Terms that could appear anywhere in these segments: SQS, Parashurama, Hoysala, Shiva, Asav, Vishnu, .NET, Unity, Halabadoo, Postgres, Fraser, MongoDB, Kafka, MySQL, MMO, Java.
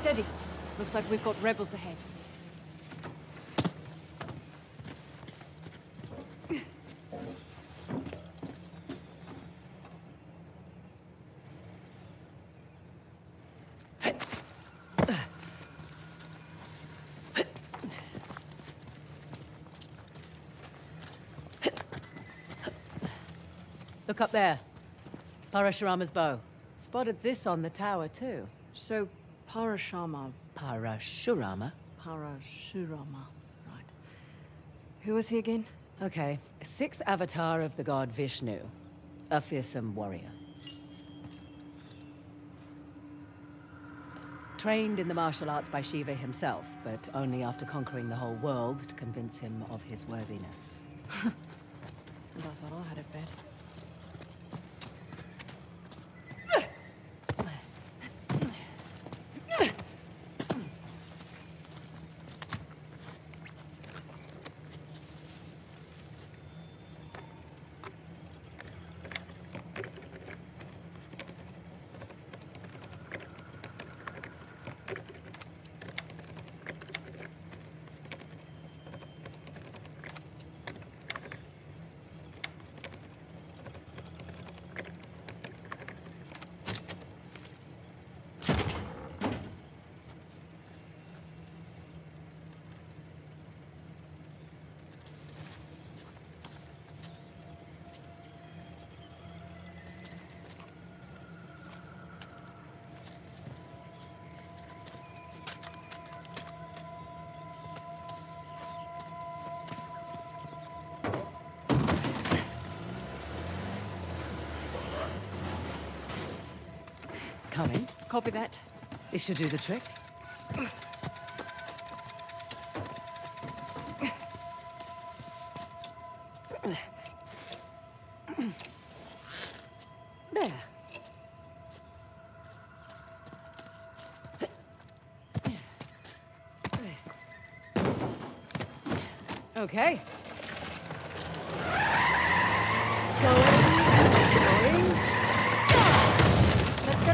Steady. Looks like we've got rebels ahead. Look up there. Parashurama's bow. Spotted this on the tower, too. So, Parashurama, right. Who was he again? Okay, sixth avatar of the god Vishnu. A fearsome warrior. Trained in the martial arts by Shiva himself, but only after conquering the whole world to convince him of his worthiness. And I thought I had it bad. Coming. Copy that. This should do the trick. There. Okay.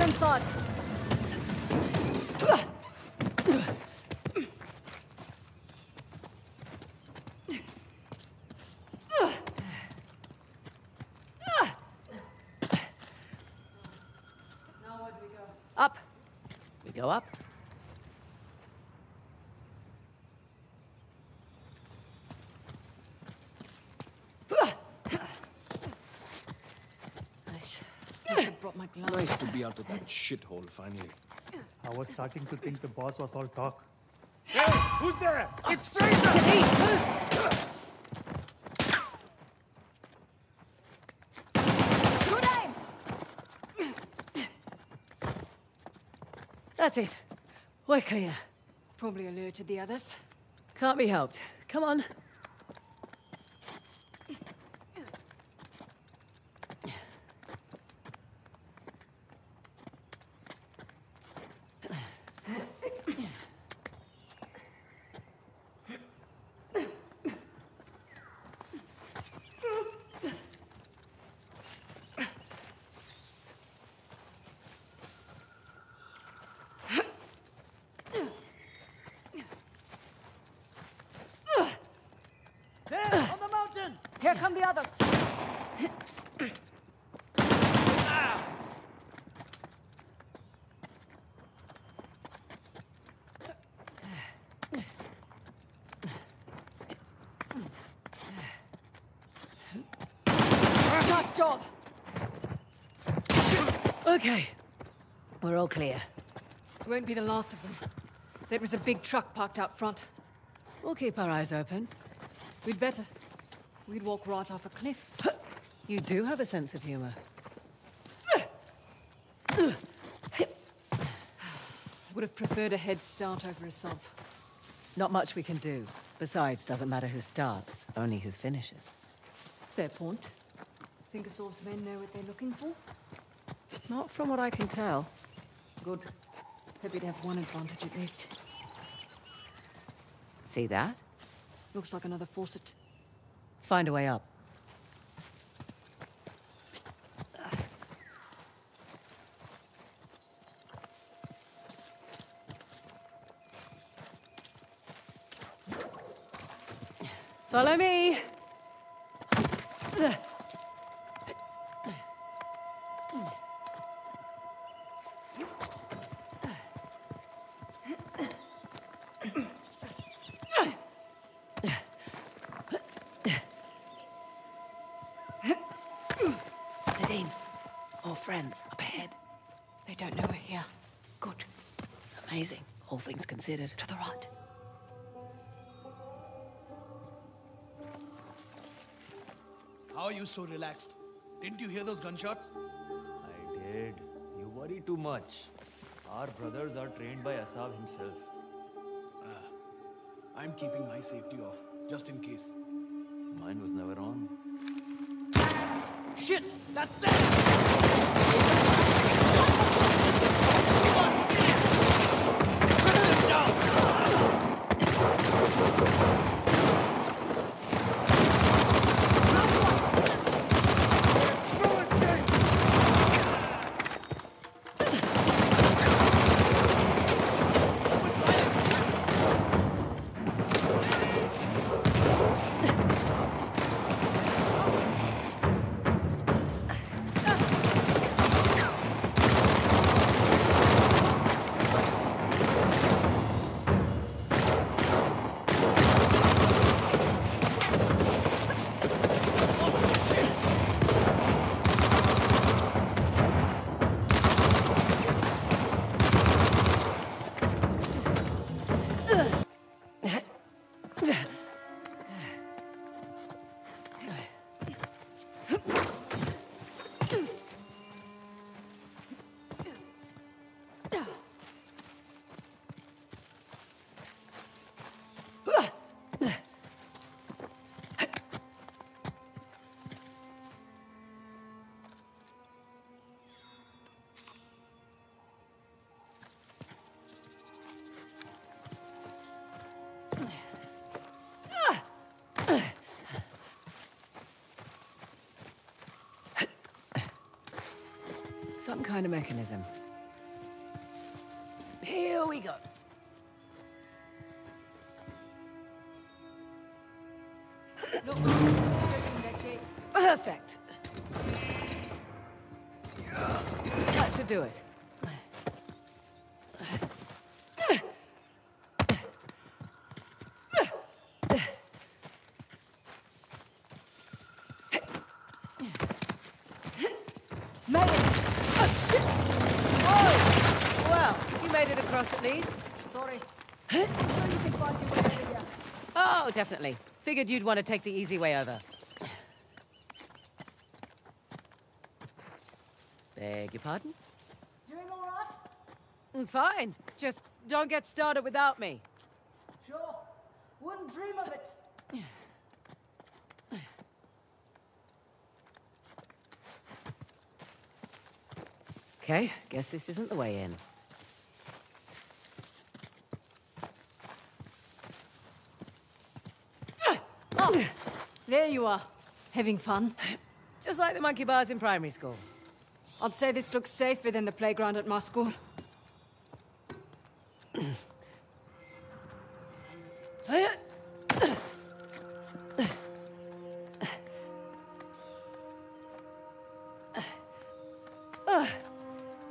Inside. Now where do we go? Up. We go up. Nice to be out of that shithole finally. I was starting to think the boss was all talk. Hey, who's there? It's Fraser! Good aim! That's it. We're clear. Probably alerted the others. Can't be helped. Come on. Here come the others. Nice job. Okay. We're all clear. It won't be the last of them. There was a big truck parked out front. We'll keep our eyes open. We'd better. We'd walk right off a cliff. You do have a sense of humor. Would have preferred a head start over Asav. Not much we can do. Besides, doesn't matter who starts, only who finishes. Fair point. Think Asav's men know what they're looking for? Not from what I can tell. Good. Happy to have one advantage at least. See that? Looks like another faucet. Let's find a way up. Follow me. Friends up ahead. They don't know we're here. Good. Amazing, all things considered. To the right. How are you so relaxed? Didn't you hear those gunshots? I did. You worry too much. Our brothers are trained by Asav himself. I'm keeping my safety off, just in case. Mine was never on. Shit! That's them! Some kind of mechanism. Here we go. Perfect. That should do it. At least. Sorry. Huh? Oh, definitely. Figured you'd want to take the easy way over. Beg your pardon? Doing all right? Fine. Just don't get started without me. Sure. Wouldn't dream of it. Okay, guess this isn't the way in. There you are. Having fun? Just like the monkey bars in primary school. I'd say this looks safer than the playground at my school.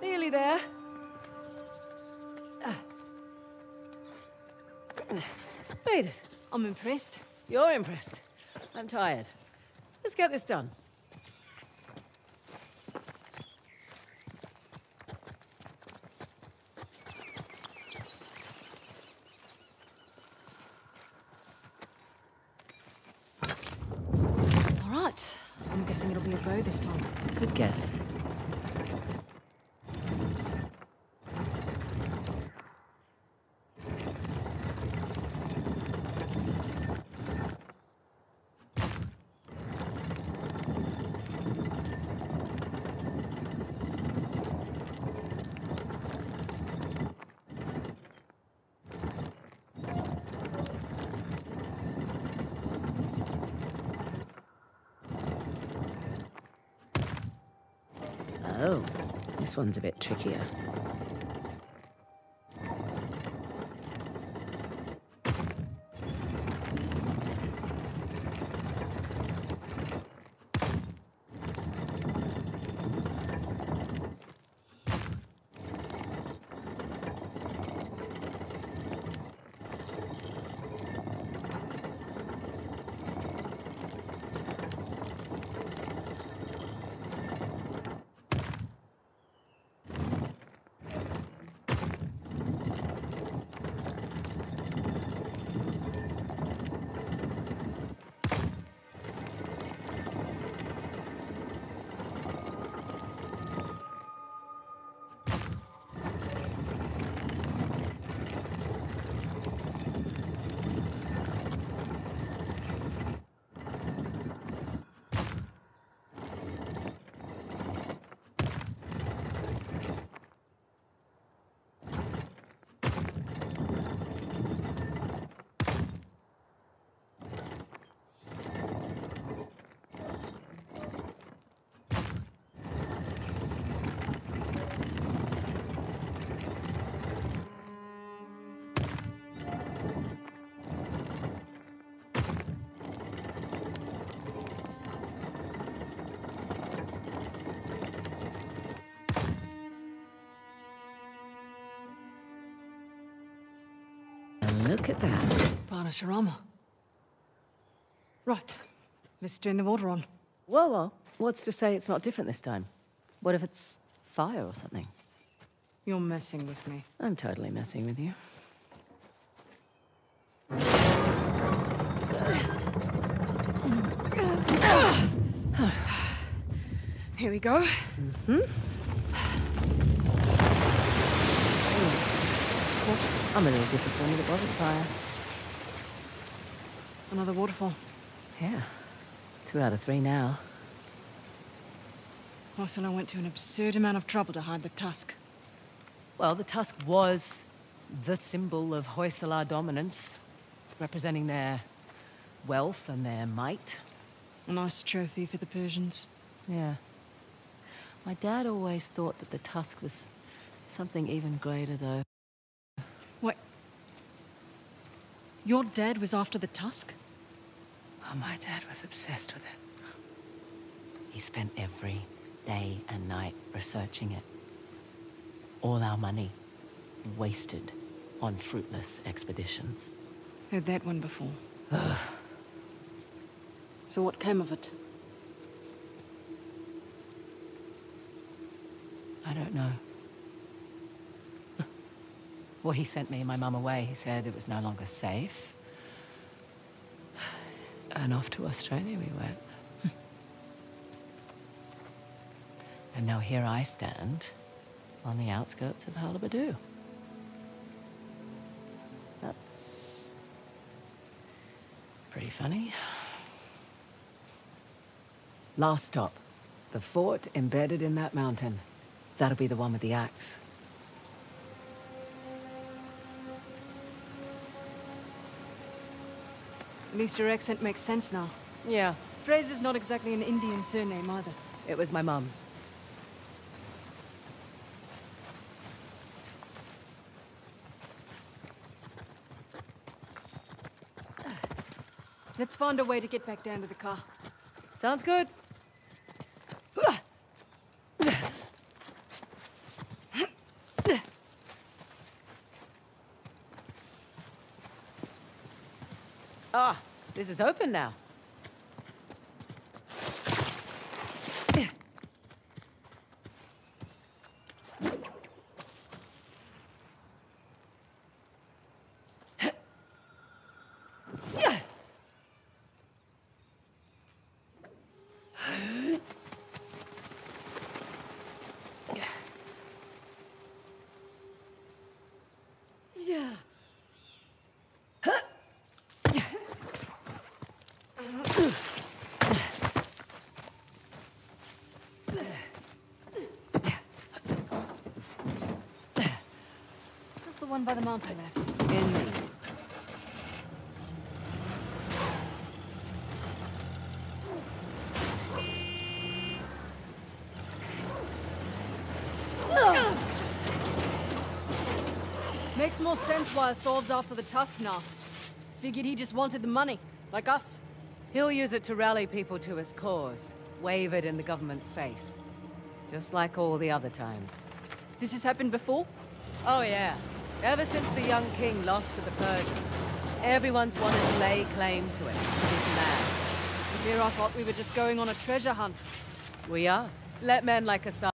Nearly there. Made it. I'm impressed. You're impressed. I'm tired. Let's get this done. All right. I'm guessing it'll be a bow this time. Good guess. Oh, this one's a bit trickier. Look at that. Parashurama. Right. Let's turn the water on. Whoa, whoa. What's to say it's not different this time? What if it's fire or something? You're messing with me. I'm totally messing with you. Here we go. Mm-hmm. I'm a little disappointed it wasn't fire. Another waterfall. Yeah. It's 2 out of 3 now. Hoysala went to an absurd amount of trouble to hide the tusk. Well, the tusk was the symbol of Hoysala dominance, representing their wealth and their might. A nice trophy for the Persians. Yeah. My dad always thought that the tusk was something even greater, though. What? Your dad was after the tusk? Oh, my dad was obsessed with it. He spent every day and night researching it. All our money wasted on fruitless expeditions. Heard that one before. Ugh. So what came of it? I don't know. Well, he sent me and my mum away. He said it was no longer safe. And off to Australia we went. And now here I stand on the outskirts of Halabadoo. That's pretty funny. Last stop. The fort embedded in that mountain. That'll be the one with the axe. At least your accent makes sense now. Yeah. Fraser's not exactly an Indian surname either. It was my mum's. Let's find a way to get back down to the car. Sounds good. Ah, this is open now. One by the mountain left. In. Makes more sense why Asav's after the tusk now. Figured he just wanted the money, like us. He'll use it to rally people to his cause, wave it in the government's face. Just like all the other times. This has happened before? Oh, yeah. Ever since the young king lost to the Persians, everyone's wanted to lay claim to it, this land. Here I thought we were just going on a treasure hunt. We are. Let men like Asav